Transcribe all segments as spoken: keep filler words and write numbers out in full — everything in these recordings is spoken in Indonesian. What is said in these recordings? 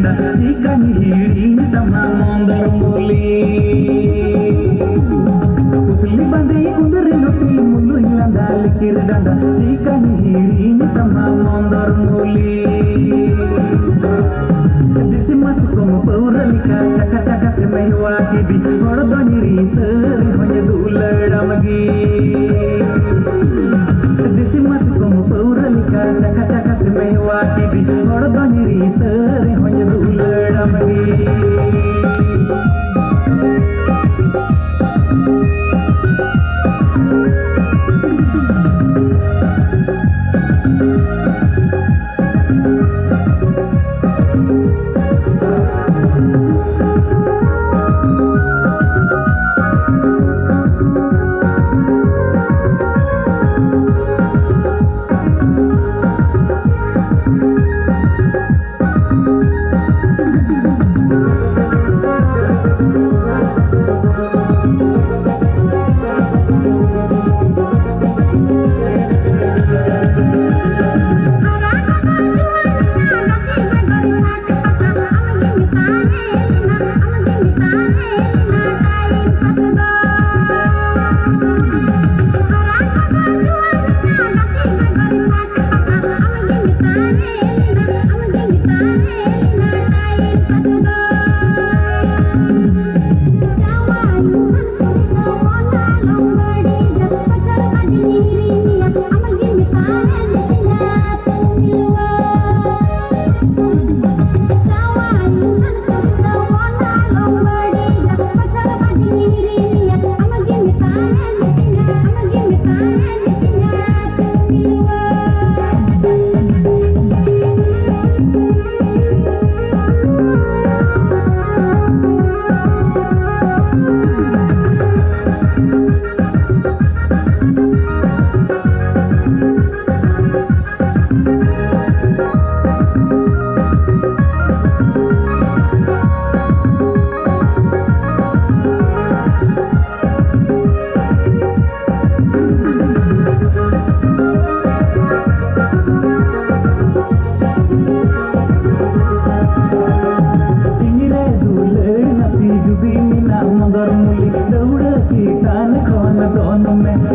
ganda jika miring sama mondong boli kucing bandai kundur nopi mulu hilang dalikir ganda jika miring sama mondong boli desi masuk komo puralika kakak-kakak semaiwa kibi kordo nyiri seri hanya dular damagi desi masuk komo puralika kakak-kakak semaiwa kibi kordo nyiri seri hanya dular damagi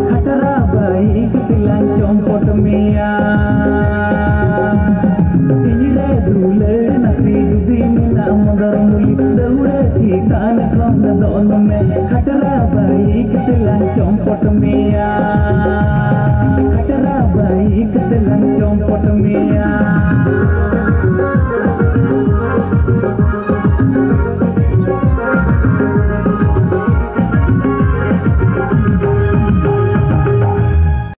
Hatara baik silang compot mia.